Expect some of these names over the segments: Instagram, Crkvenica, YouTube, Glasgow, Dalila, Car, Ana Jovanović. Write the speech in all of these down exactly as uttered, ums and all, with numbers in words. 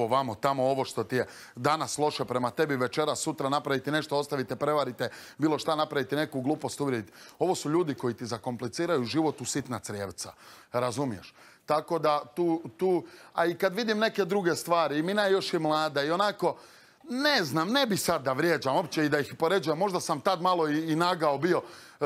ovo, vamo, tamo, ovo što ti je danas loše prema tebi, večera, sutra napraviti nešto, ostavite, prevarite, bilo šta napraviti, neku glupost uvrijediti. Ovo su ljudi koji ti zakompliciraju život u sitna crijevca. Razumiješ? Tako da tu, tu, a i kad vidim neke druge stvari, i Mina još je mlada i onako, ne znam, ne bi sad da vrijeđam uopće i da ih poređam. Možda sam tad malo i, i nagao bio. E,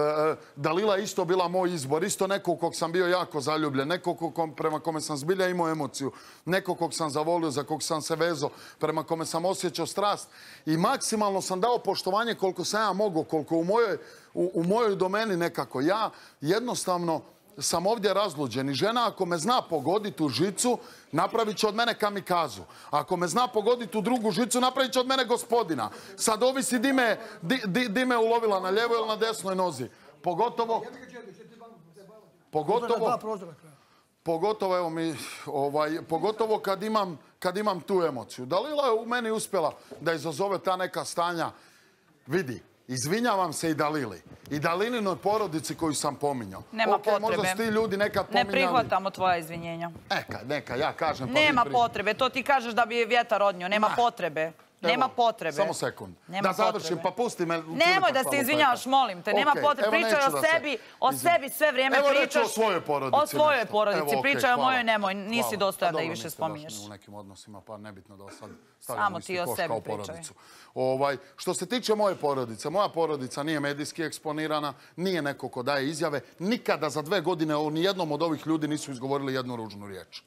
Dalila isto bila moj izbor. Isto neko kog sam bio jako zaljubljen. Neko kog, prema kome sam zbilja imao emociju. Neko kog sam zavolio, za kog sam se vezo. Prema kome sam osjećao strast. I maksimalno sam dao poštovanje koliko sam ja mogao. Koliko u mojoj, u, u mojoj domeni nekako. Ja jednostavno sam ovdje razluđen i žena ako me zna pogoditi u žicu, napravit će od mene kamikazu. Ako me zna pogoditi u drugu žicu, napravit će od mene gospodina. Sad ovisi di me, di, di, di me ulovila, na ljevoj ili na desnoj nozi. Pogotovo... Pogotovo... Pogotovo, evo mi, ovaj, pogotovo kad imam, kad imam tu emociju. Dalila je u meni uspjela da izazove ta neka stanja. Vidi, izvinjavam se i Dalili. I Dalininoj porodici koju sam pominjao. Nema potrebe. Možda su ti ljudi nekad pominjali. Ne prihvatamo tvoja izvinjenja. Neka, neka, ja kažem... Nema potrebe, to ti kažeš da bi je vjetar odnio. Nema potrebe. Nema potrebe. Samo sekund. Da završim, pa pusti me... Nemoj da se izvinjavaš, molim te. Nema potrebe. Pričaj o sebi, o sebi sve vrijeme pričaš. Evo reći o svojoj porodici. O svojoj porodici. Pričaj o mojoj, nemoj. Nisi dostojan da i više spominješ. U nekim odnosima, pa nebitno da sad stavljamo isti koš kao porodicu. Što se tiče moje porodice, moja porodica nije medijski eksponirana, nije neko ko daje izjave. Nikada za dve godine o nijednom od ovih ljudi nisu izgovorili jednu ružnu riječ.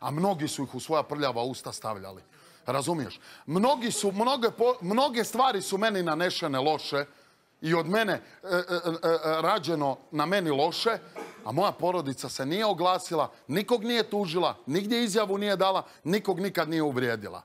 A mnogi su ih u svoja prljava usta stavljali. Razumiješ? Mnogi su, mnoge, mnoge stvari su meni nanešene loše i od mene e, e, e, rađeno na meni loše, a moja porodica se nije oglasila, nikog nije tužila, nigdje izjavu nije dala, nikog nikad nije uvrijedila.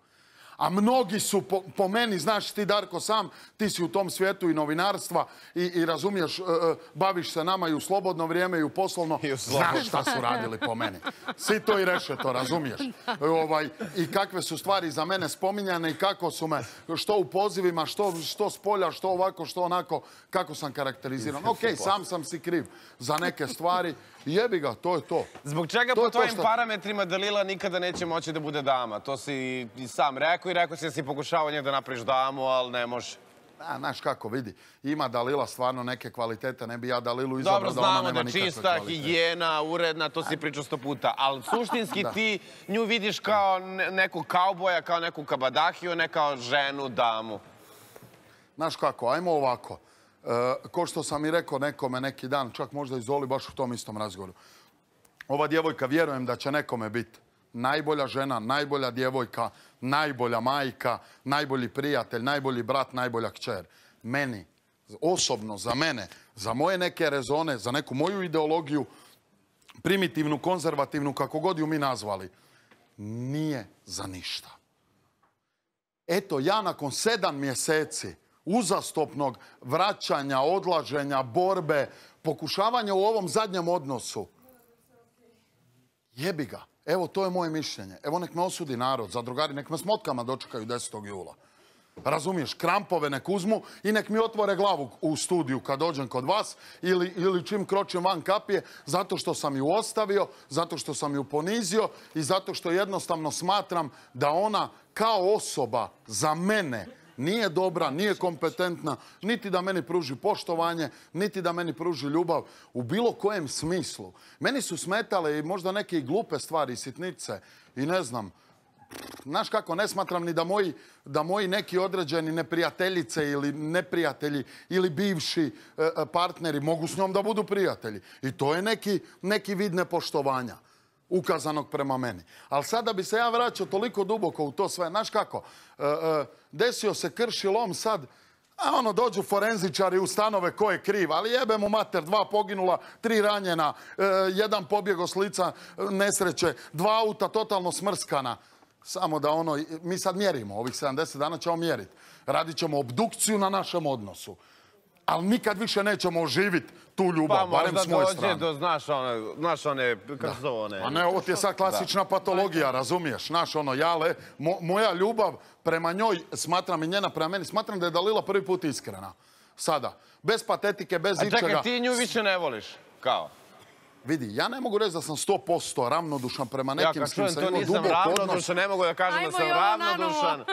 A mnogi su po, po meni, znaš ti Darko sam, ti si u tom svijetu i novinarstva i, i razumiješ, e, e, baviš se nama i u slobodno vrijeme i u poslovno. I u slobodno. Znaš šta su radili po meni. Svi to i reše to, razumiješ. E, ovaj, i kakve su stvari za mene spominjane i kako su me, što u pozivima, što, što s polja, što ovako, što onako, kako sam karakteriziran. Ok, sam sam si kriv za neke stvari. Jebi ga, to je to. Zbog čega po tvojim parametrima Dalila nikada neće moći da bude dama? To si i sam rekao i rekao si da si pokušao njega da napraviš damu, ali ne može. Znaš kako, vidi, ima Dalila stvarno neke kvalitete, ne bi ja Dalilu izabrao da ona nema nikakve kvalitete. Dobro, znamo da je čista, higijena, uredna, to si pričao sto puta, ali suštinski ti nju vidiš kao neku kauboja, kao neku kabadahiju, ne kao ženu, damu. Znaš kako, ajmo ovako. Ko što sam i rekao nekome neki dan, čak možda i Zoli baš u tom istom razgovoru. Ova djevojka, vjerujem da će nekome biti najbolja žena, najbolja djevojka, najbolja majka, najbolji prijatelj, najbolji brat, najbolja kćer. Meni, osobno, za mene, za moje neke rezone, za neku moju ideologiju, primitivnu, konzervativnu, kako god ju mi nazvali, nije za ništa. Eto, ja nakon sedam mjeseci uzastopnog vraćanja, odlaženja, borbe, pokušavanja u ovom zadnjem odnosu. Jebi ga. Evo, to je moje mišljenje. Evo, nek me osudi narod, zadrugari, nek me s motkama dočekaju desetog jula. Razumiješ, krampove nek uzmu i nek mi otvore glavu u studiju kad dođem kod vas ili, ili čim kročim van kapije, zato što sam ju ostavio, zato što sam ju ponizio i zato što jednostavno smatram da ona kao osoba za mene nije dobra, nije kompetentna, niti da meni pruži poštovanje, niti da meni pruži ljubav u bilo kojem smislu. Meni su smetale i možda neke glupe stvari, sitnice i ne znam. Znaš kako, ne smatram ni da moji, da moji neki određeni neprijateljice ili neprijatelji ili bivši partneri mogu s njom da budu prijatelji. I to je neki, neki vid nepoštovanja ukazanog prema meni. Ali sada bi se ja vraćao toliko duboko u to sve. Znaš kako, e, e, desio se krši lom sad, a ono dođu forenzičari u stanove ko je kriv, ali jebe mu mater, dva poginula, tri ranjena, e, jedan pobjego s lica nesreće, dva auta totalno smrskana. Samo da ono, mi sad mjerimo, ovih sedamdeset dana ćemo mjeriti. Radit ćemo obdukciju na našem odnosu. Ali nikad više nećemo oživiti tu ljubav, barem s moje strane. Pa možda dođe do, znaš, one, kako zove one... A ne, ovo ti je sad klasična patologija, razumiješ? Znaš, ono, jale, moja ljubav prema njoj, smatram i njena prema meni, smatram da je Dalila prvi put iskrena. Sada. Bez patetike, bez ičega. A čekaj, ti nju više ne voliš, kao? Vidi, ja ne mogu reći da sam sto posto ravnodušan prema nekim s kim sam imao dubog odnos. Ja kad čujem to nisam ravnodušan, ne mogu da kažem da sam ravnodušan.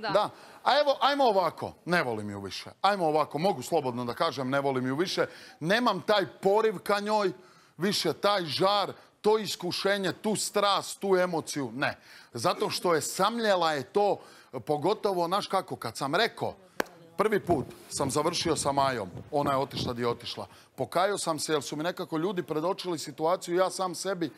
Da. A evo, ajmo ovako, ne volim ju više. Ajmo ovako, mogu slobodno da kažem ne volim ju više. Nemam taj poriv ka njoj, više taj žar, to iskušenje, tu strast, tu emociju, ne. Zato što je samljela je to, pogotovo, znaš kako, kad sam rekao, prvi put sam završio sa Majom. Ona je otišla gdje je otišla. Pokajao sam se jer su mi nekako ljudi predočili situaciju, ja sam sebi,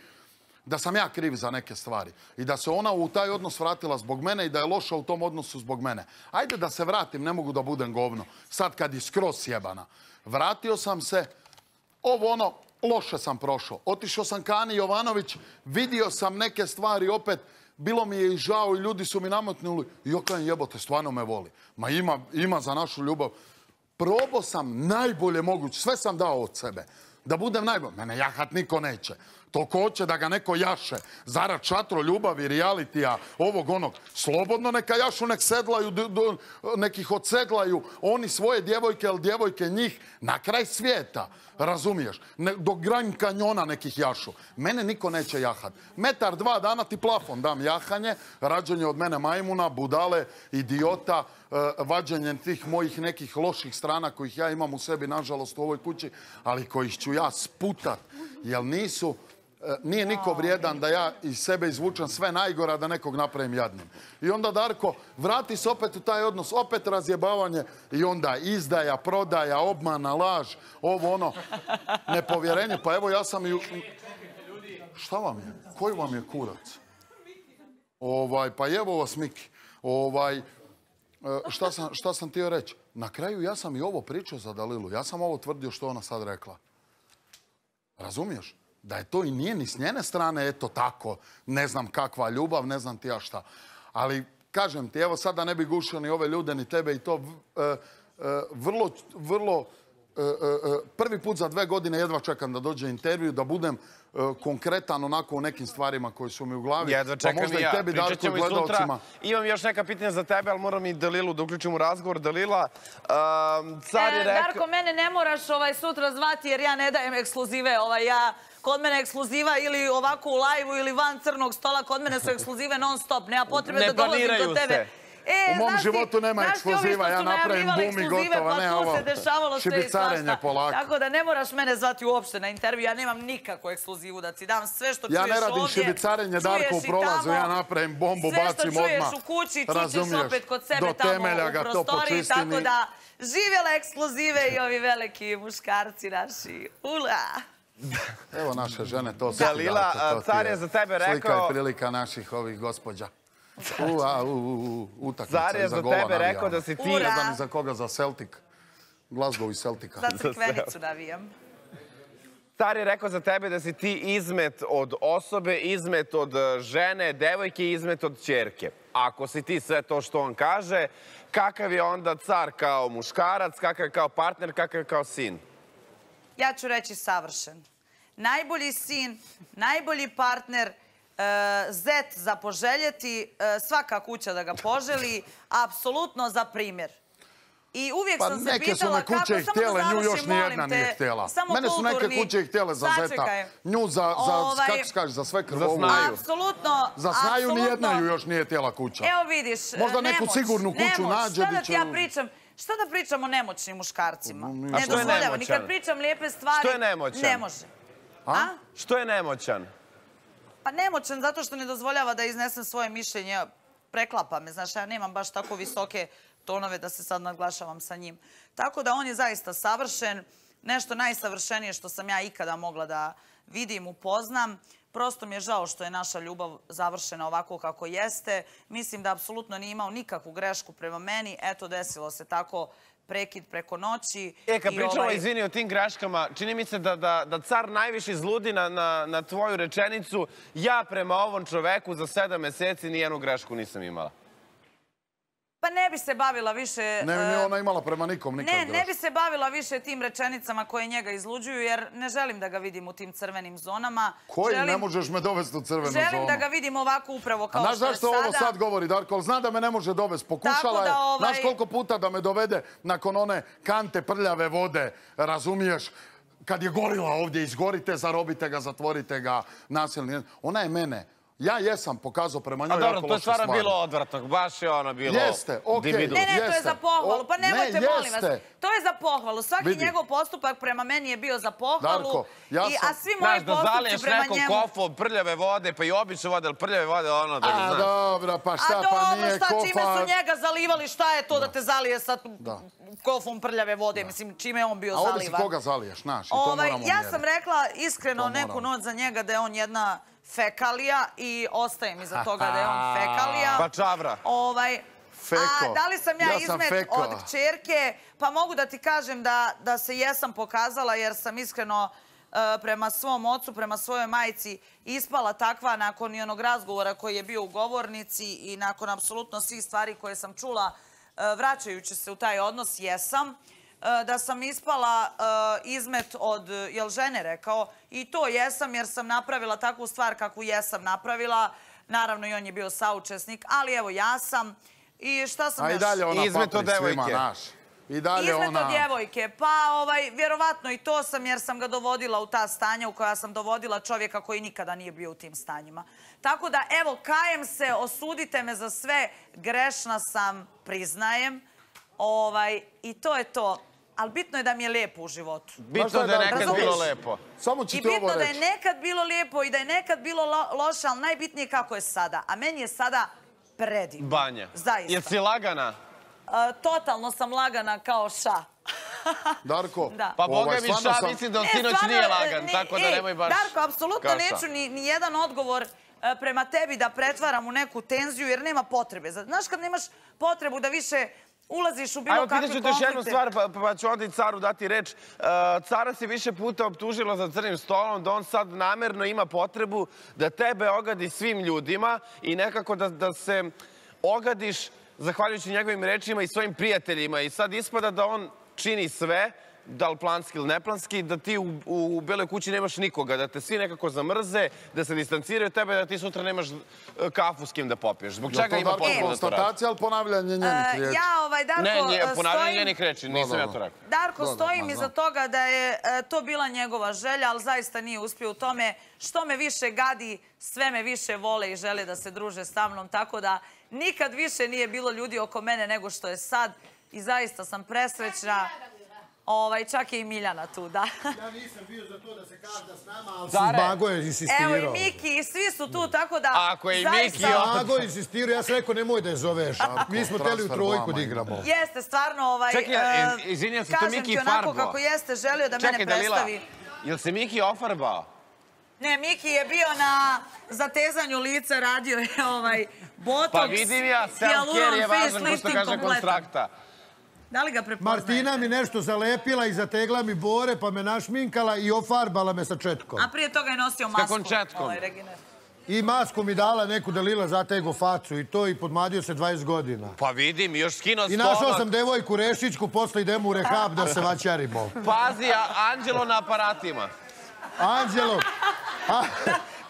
da sam ja kriv za neke stvari. I da se ona u taj odnos vratila zbog mene i da je loša u tom odnosu zbog mene. Ajde da se vratim, ne mogu da budem govno. Sad kad je skroz jebana. Vratio sam se, ovo ono, loše sam prošao. Otišao sam ka Ani Jovanović, vidio sam neke stvari opet. Bilo mi je i žao i ljudi su mi nametnuli. I okajem jebote, stvarno me voli. Ma ima, ima za našu ljubav. Probao sam najbolje moguće. Sve sam dao od sebe. Da budem najbolje. Mene jahat niko neće. Toliko hoće da ga neko jaše. Zarad šatro ljubavi, realitija, ovog onog. Slobodno neka jašu, nek sedlaju, nek ih odsedlaju. Oni svoje djevojke ili djevojke njih na kraj svijeta. Razumiješ? Do granj kanjona nekih jašu. Mene niko neće jahat. Metar dva dana ti plafon dam jahanje. Rađenje od mene majmuna, budale, idiota, vađenje tih mojih nekih loših strana kojih ja imam u sebi, nažalost, u ovoj kući, ali kojih ću ja sputat. Jer nisu... Nije niko vrijedan da ja iz sebe izvučem sve najgora da nekog napravim jadnim. I onda, Darko, vrati se opet u taj odnos, opet razjebavanje i onda izdaja, prodaja, obmana, laž, ovo ono, nepovjerenje. Pa evo ja sam i... Šta vam je? Koji vam je kurac? Pa evo vas, Miki. Šta sam htio reći? Na kraju ja sam i ovo pričao za Dalilu. Ja sam ovo tvrdio što ona sad rekla. Razumiješ? Da je to i nije ni s njene strane, eto tako, ne znam kakva ljubav, ne znam ti ja šta. Ali kažem ti, evo sad da ne bi gušio ni ove ljude, ni tebe i to, vrlo, vrlo, prvi put za dve godine jedva čekam da dođe intervju, da budem konkretan onako u nekim stvarima koje su mi u glavi. Jedva čekam i ja. Pričat ćemo iznutra. Imam još neka pitanja za tebe, ali moram i Dalilu da uključim u razgovor. Dalila, car je rekao... Darko, mene ne moraš sutra zvati jer ja ne dajem ekskluzive. Ja... Kod mene je ekskluziva ili ovako u lajvu ili van crnog stola. Kod mene su ekskluzive non stop. Nema potrebe da dolazim do tebe. U mom životu nema ekskluziva. Ja napravim bum i gotovo. Ne ovo. Šibicarenje polako. Tako da ne moraš mene zvati uopšte na intervju. Ja nemam nikakvu ekskluzivu da ti dam. Sve što čuješ ovdje. Ja ne radim šibicarenje, Darko, u prolazu. Ja napravim bombu, bacim odmah. Sve što čuješ u kući, čućiš opet kod sebe tamo u prostoriji. Tako da živjela ekskluzive i ovi veliki muškarci naši. Ula! Evo naše žene, to su... Dalila, car je za tebe rekao... Slika je prilika naših ovih gospođa. Car je za tebe rekao da si ti... Ne znam za koga, za Celtic. Glasgow i Celtica. Za crkvenicu navijam. Car je rekao za tebe da si ti izmet od osobe, izmet od žene, devojke i izmet od ćerke. Ako si ti sve to što on kaže, kakav je onda car kao muškarac, kakav je kao partner, kakav je kao sin? Ja ću reći savršen. Najbolji sin, najbolji partner, zet za poželjeti, svaka kuća da ga poželi, apsolutno za primjer. I uvijek sam se pitala kako... Pa neke su me kuće ih htjele, nju još nijedna nije htjela. Mene su neke kuće ih htjele za zeta. Nju za, kako se kaže, za sve krvovu. Apsolutno. Za znaju nijedna ju još nije htjela kuća. Evo vidiš, nemoć. Možda neku sigurnu kuću nađe. Šta da ti ja pričam? Šta da pričam o nemoćnim muškarcima? Ne dozvoljava, ni kad pričam lijepe stvari... Što je nemoćan? Ne može. Što je nemoćan? Pa nemoćan zato što ne dozvoljava da iznesem svoje mišljenje. Preklapa me, znaš, ja nemam baš tako visoke tonove da se sad naglašavam sa njim. Tako da on je zaista savršen, nešto najsavršenije što sam ja ikada mogla da vidim, upoznam. Prosto mi je žao što je naša ljubav završena ovako kako jeste. Mislim da apsolutno nije imao nikakvu grešku prema meni. Eto, desilo se tako prekid preko noći. E, kad pričamo, izvini, o tim greškama, čini mi se da car najviše izludi na tvoju rečenicu. Ja prema ovom čoveku za sedam meseci nijednu grešku nisam imala. Pa ne bi se bavila više... Ne bi ona imala prema nikom nikad. Ne, ne bi se bavila više tim rečenicama koje njega izluđuju, jer ne želim da ga vidim u tim crvenim zonama. Koji? Ne možeš me dovesti u crvenu zonu. Želim da ga vidim ovako upravo kao što je sada. Znaš zašto ovo sad govori, Darko? Zna da me ne može dovesti. Pokušala je. Znaš koliko puta da me dovede nakon one kante prljave vode, razumiješ? kad je gorila ovdje, izgorite, zarobite ga, zatvorite ga, nasilni. Ona je mene, ja jesam pokazao prema njoj jako loše stvari. A dobro, to je stvarno bilo odvratak, baš je ono bilo... Jeste, okej, jeste. Ne, ne, to je za pohvalu, pa nemojte, molim vas. To je za pohvalu, svaki njegov postupak prema meni je bio za pohvalu, a svi moji postupci prema njemu... Znaš, da zaliješ nekom kofom prljave vode, pa i obične vode, ali prljave vode, ono da ne znaš. A dobra, pa šta, pa nije kofa... A dobro, šta, čime su njega zalivali, šta je to da te zalije sa kofom prljave vode? Mislim, čime je on bio zalivan? A ovdje si koga zaliješ, naš, i to moramo mjeriti. Ja sam rekla iskreno neku noć za njega da je on jedna fekalija i ostajem iza toga da je on fekalija. Pa čavra. A da li sam ja izmet od kćerke? Pa mogu da ti kažem da se jesam pokazala jer sam iskreno prema svom ocu, prema svojoj majici ispala takva nakon i onog razgovora koji je bio u govornici i nakon apsolutno svih stvari koje sam čula vraćajući se u taj odnos jesam. Da sam ispala izmet od, jel žene rekao, i to jesam jer sam napravila takvu stvar kakvu jesam napravila. Naravno i on je bio saučesnik, ali evo ja sam. I šta sam još? Izmet od djevojke. Izmet od djevojke. Pa vjerovatno i to sam jer sam ga dovodila u ta stanja u koja sam dovodila čovjeka koji nikada nije bio u tim stanjima. Tako da evo kajem se, osudite me za sve, grešna sam, priznajem. I to je to. Ali bitno je da mi je lijepo u životu. Bitno je da je nekad bilo lijepo. I bitno da je nekad bilo lijepo i da je nekad bilo loše, ali najbitnije kako je sada. A meni je sada predivno. Banja. Zaista. Jer si lagana? Totalno sam lagana kao ša. Darko, pa boga mi ša mislim da on sinoć nije lagan, tako da nemoj baš kao ša. Darko, apsolutno neću ni jedan odgovor prema tebi da pretvaram u neku tenziju jer nema potrebe. Znaš kad nemaš potrebu da više... Ulaziš u bilo kakve konflikte. Ajmo, pitaću te još jednu stvar, pa ću onda i Caru dati reč. Cara si više puta optužila za crnim stolom da on sad namerno ima potrebu da tebe ogadi svim ljudima i nekako da se ogadiš, zahvaljujući njegovim rečima, i svojim prijateljima. I sad ispada da on čini sve, da li planski ili neplanski, da ti u Beloj kući nemaš nikoga, da te svi nekako zamrze, da se distanciraju tebe, da ti sutra nemaš kafu s kim da popiješ. Zbog čega ima potpuno da to radi? Konstatacija, ali ponavljanje njenih riječi. Ne, ponavljanje njenih riječi, nisam ja to rekao. Darko, stojim iza toga da je to bila njegova želja, ali zaista nije uspio u tome. Što me više gadi, sve me više vole i žele da se druže sa mnom, tako da nikad više nije bilo ljudi oko mene nego što je sad i zaista sam presrećna. Čak je i Miljana tu, da. Ja nisam bio za to da se kaže da s nama, ali Zbago je insistirao. Evo i Miki, svi su tu, tako da... Ako je i Miki... Zbago je insistirao, ja sam rekao nemoj da je zoveš. Mi smo teli u trojku da igramo. Jeste, stvarno, ovaj... Čekaj, izvinjam se, to Miki i Farbo. Kažem ti onako kako jeste, želio da mene predstavi. Čekaj, Dalila, jel se Miki ofarbao? Ne, Miki je bio na zatezanju lica, radio je ovaj... botoks, pa vidim ja, self-care je važan, pošto kaže konstrakta. Martina mi nešto zalepila i zategla mi bore, pa me našminkala i ofarbala me sa četkom. A prije toga je nosio masku. S kakvom četkom? I masku mi dala neku Dalila zatego facu i to i podmadio se dvadeset godina. Pa vidim, još skino stomak. I našao sam devojku Rešićku, posle idemo u rehab da se vaćarimo. Pazi, Anđelo na aparatima. Anđelo...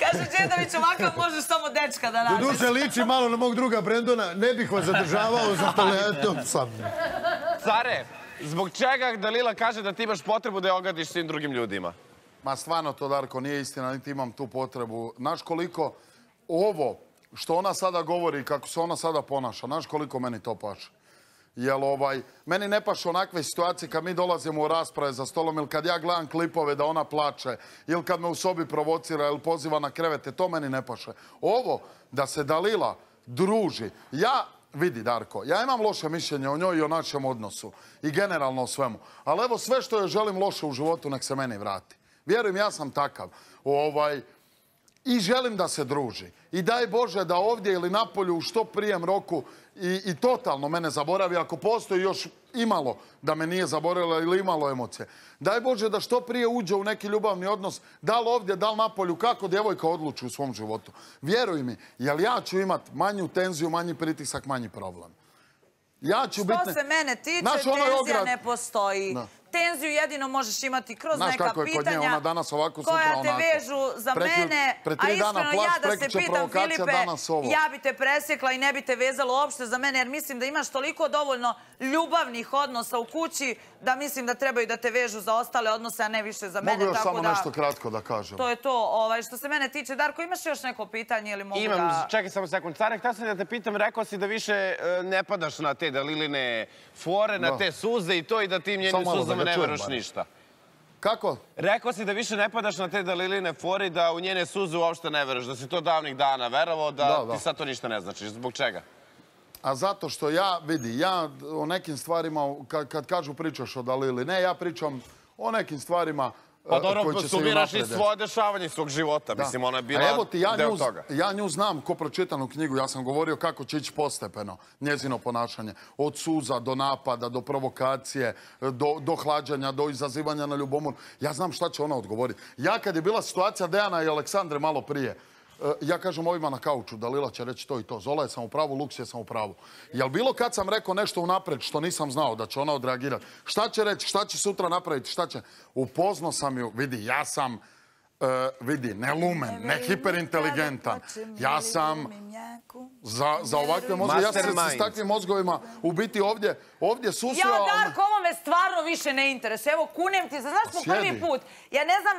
Kažu Đedović, ovakav možeš samo dečka da nađeš. Doduše liči malo na mog druga Brendona, ne bih vas zadržavao, zato letom sam. Care, zbog čega Dalila kaže da ti imaš potrebu da je ogadiš svim drugim ljudima? Ma stvarno to, Darko, nije istina, niti imam tu potrebu. Znaš koliko ovo što ona sada govori, kako se ona sada ponaša, znaš koliko meni to paše. Jel ovaj, meni ne paše onakve situacije kad mi dolazimo u rasprave za stolom ili kad ja gledam klipove da ona plače ili kad me u sobi provocira ili poziva na krevete, to meni ne paše. Ovo, da se Dalila druži, ja, vidi Darko, ja imam loše mišljenje o njoj i o našem odnosu i generalno o svemu, ali evo sve što joj želim loše u životu nek se meni vrati. Vjerujem, ja sam takav. Ovaj... I želim da se druži. I daj Bože da ovdje ili napolju u što prijem roku i totalno mene zaboravi, ako postoji još imalo da me nije zaboravila ili imalo emocije. Daj Bože da što prije uđe u neki ljubavni odnos, da li ovdje, da li napolju, kako djevojka odluči u svom životu. Vjeruj mi, jer ja ću imati manju tenziju, manji pritisak, manji problem. Što se mene tiče, tenzija ne postoji. tenziju jedino možeš imati kroz neka pitanja koja te vežu za mene, a iskreno ja da se pitam, Filipe, ja bi te presjekla i ne bi te vezalo uopšte za mene, jer mislim da imaš toliko dovoljno ljubavnih odnosa u kući da mislim da trebaju da te vežu za ostale odnose, a ne više za mene. Mogu još samo nešto kratko da kažem. To je to. Što se mene tiče, Darko, imaš još neko pitanje ili mogu da... Imam, čekaj samo sekund. Carek, htio sam da te pitam, rekao si da više ne padaš na te Daliline fore, na te suze i to i da ti njenim suzama ne veruš ništa. Kako? Rekao si da više ne padaš na te Daliline fore i da u njene suze uopšte ne veruš, da si to davnih dana verovao, da ti sad to ništa ne značiš. Zbog čega? A zato što ja, vidi, ja o nekim stvarima, kad kažu pričaš o Dalili, ne, ja pričam o nekim stvarima koji će se i naprediti. Pa dobro, sumiraš i svoje dešavanje svog života, mislim, ona je bila deo toga. Ja nju znam ko pročitanu knjigu, ja sam govorio kako će ići postepeno njezino ponašanje. Od suza do napada, do provokacije, do hlađanja, do izazivanja na ljubomor. Ja znam šta će ona odgovoriti. Ja kad je bila situacija Dejana i Aleksandre malo prije, ja kažem ovima na kauču, Dalila će reći to i to. Zola je sam u pravu, Luks je sam u pravu. Jel bilo kad sam rekao nešto unapred što nisam znao da će ona odreagirati? Šta će reći, šta će sutra napraviti, šta će? Upoznao sam ju, vidi, ja sam, vidi, ne lumen, ne hiperinteligentan. Ja sam za ovakve mozgove, ja sam s takvim mozgovima u biti ovdje, ovdje susio... Ja, Darko, ovo me stvarno više ne interesuje. Evo, kunem ti, znaš po prvi put, ja ne znam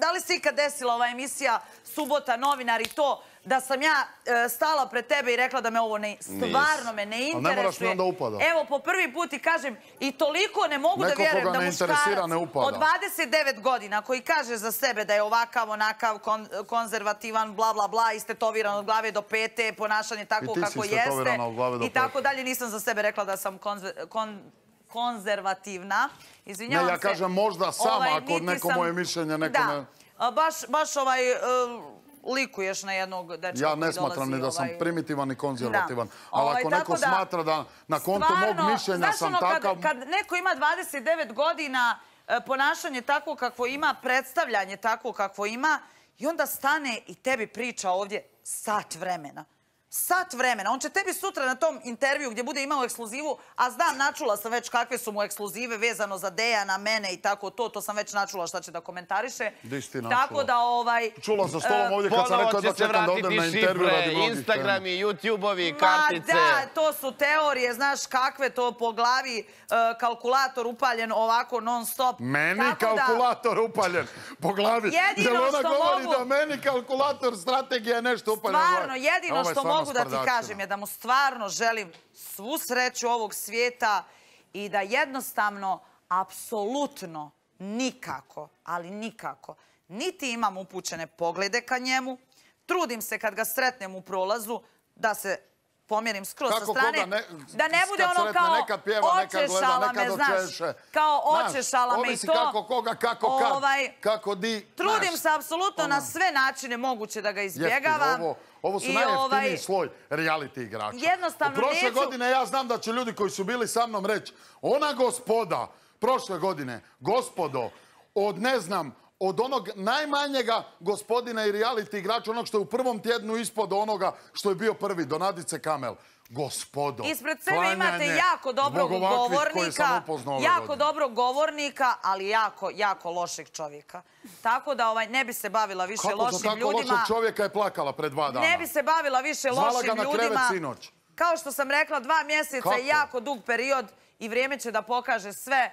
da li se ikad desila ova emisija Subota, novinar i to, da sam ja stala pred tebe i rekla da me ovo stvarno me ne interesuje. Ne moraš mi onda upada. Evo, po prvi put i kažem, i toliko ne mogu da vjerujem da muškarac od dvadeset devet godina koji kaže za sebe da je ovakav, onakav, konzervativan, bla, bla, bla, istetoviran od glave do pete, ponašanje tako kako jeste i tako dalje. Nisam za sebe rekla da sam konzervativna. Izvinjavam se. Ne, ja kažem možda sama ako neko moje mišljenje neko ne... Da, baš ovaj... likuješ na jednog dečka koji dolazi... Ja ne smatram ni da sam primitivan ni konzervativan. Ali ako neko smatra da na kontu mog mišljenja sam takav... Kad neko ima dvadeset devet godina, ponašanje tako kakvo ima, predstavljanje tako kakvo ima, i onda stane i tebi priča ovdje sat vremena. Sat vremena. On će tebi sutra na tom intervju gdje bude imao ekskluzivu, a znam, načula sam već kakve su mu ekskluzive vezano za Dejana, mene i tako to. To sam već načula šta će da komentariše. Di si ti načula? Tako da ovaj... Čula za stolom ovdje kad sam rekao da čekam da odem na intervju radi mnogih tema. Instagrami, YouTube-ovi, kartice. Ma da, to su teorije, znaš kakve to po glavi kalkulator upaljen ovako non stop. Meni kalkulator upaljen po glavi. Jedino što mogu... Jer ona govori da meni kalkulator strategija je nešto upaljen. Stvarno, mogu da ti kažem je da mu stvarno želim svu sreću ovog svijeta i da jednostavno, apsolutno, nikako, ali nikako, niti imam upućene poglede ka njemu, trudim se kad ga sretnem u prolazu da se pomjerim skroz sa strane, da ne bude ono kao očešala me, znaš, kao očešala me i to. Kako koga, kako kad, kako di. Trudim se apsolutno na sve načine moguće da ga izbjegavam. Ovo su najjeftiniji sloj reality igrača. Jednostavno neću... Prošle godine ja znam da će ljudi koji su bili sa mnom reći ona gospoda, prošle godine, gospodo, od ne znam, od onog najmanjega gospodina i reality igrača, onog što je u prvom tjednu ispod onoga što je bio prvi, Donadice Kamel. Gospodo, ispred sebe imate jako dobrog govornika, jako dobrog govornika, ali jako, jako lošeg čovjeka. Tako da ne bi se bavila više lošim ljudima. Kako za tako lošeg čovjeka je plakala pre dva dana? Ne bi se bavila više lošim ljudima. Zvala ga na krevet sinoć. Kao što sam rekla, dva mjeseca je jako dug period i vrijeme će da pokaže sve.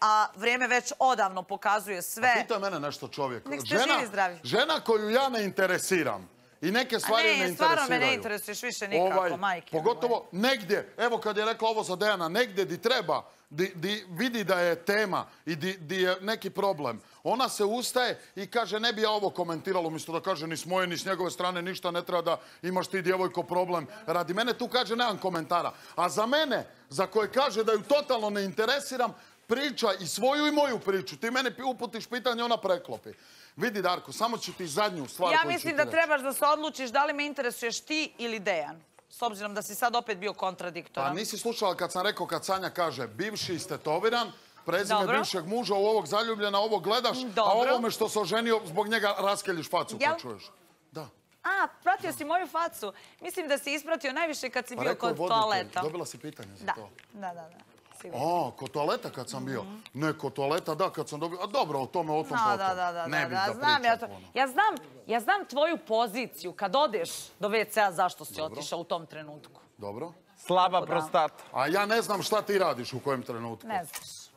A vrijeme već odavno pokazuje sve. Pita mene nešto čovjek. Nek ste živi zdravi. Žena koju ja ne interesiram. I neke stvari ne interesiraju. Stvarno me ne interesuješ više nikako, majke. Pogotovo negdje, evo kad je rekla ovo za Dejana, negdje di treba, di vidi da je tema i di je neki problem, ona se ustaje i kaže ne bi ja ovo komentirala, umjesto da kaže ni s moje ni s njegove strane ništa ne treba da imaš ti djevojko problem. Radi mene tu kaže nemam komentara. A za mene, za koje kaže da ju totalno ne interesiram, priča i svoju i moju priču. Ti mene uputiš pitanje, ona preklopi. Vidi, Darko, samo ću ti zadnju stvar koju ću ti reći. Ja mislim da trebaš da se odlučiš da li me interesuješ ti ili Dejan. S obzirom da si sad opet bio kontradiktoran. Pa nisi slušala kad sam rekao, kad Sanja kaže bivši istetoviran, prezime bivšeg muža, u ovog zaljubljena, ovo gledaš, a ovome što se oženio, zbog njega raskeljiš facu, ko čuješ. Da. A, pratio si moju facu. Mislim da si ispratio najviše kad si bio kod toaleta. Dobila si pitanje za to. Da, da, da. A, kod toaleta kad sam bio. Ne, kod toaleta, da, kad sam dobio. A dobro, o tome, o tom potom. Ne bih da pričam. Ja znam tvoju poziciju kad odeš do ve ce a zašto si otišao u tom trenutku. Dobro. Slaba prostata. A ja ne znam šta ti radiš u kojem trenutku. Ne znaš.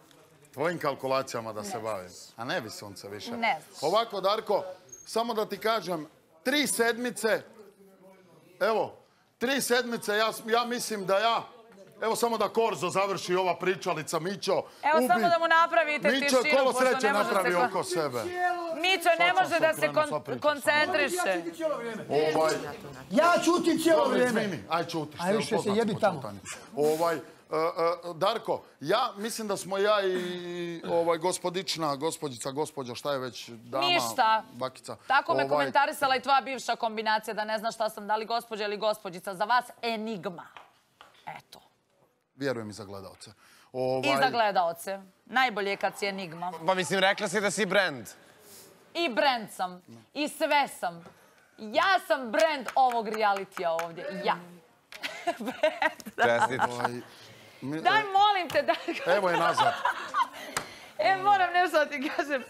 Tvojim kalkulacijama da se bavim. A ne bi sunce više. Ne znaš. Ovako, Darko, samo da ti kažem, tri sedmice, evo, tri sedmice, ja mislim da ja... Evo samo da Korzo završi ova pričalica, Mićo. Evo samo da mu napravite tišinu. Mićo je kolo sreće napravi oko sebe. Mićo ne može da se koncentriše. Ja čutim cijelo vrijeme. Aj čutiš. Aj više se jebi tamo. Darko, ja mislim da smo ja i gospodična, gospođica, gospođa, šta je već, dama, bakica. Tako me komentarisala i tvoja bivša kombinacija da ne zna šta sam, da li gospođa ili gospođica. Za vas enigma. Eto. Vjerujem i za gledalce. I za gledalce. Najbolje je kad si enigma. Pa mislim, rekla si da si brand. I brand sam. I sve sam. Ja sam brand ovog realitija ovdje. Ja. Brand, da. Daj, molim te, Darko. Evo je nazad. E, moram nešto da ti kažem.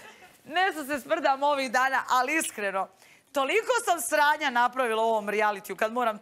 Nešto se sprdam ovih dana, ali iskreno. Toliko sam sranja napravila u ovom realitiju kad moram tako...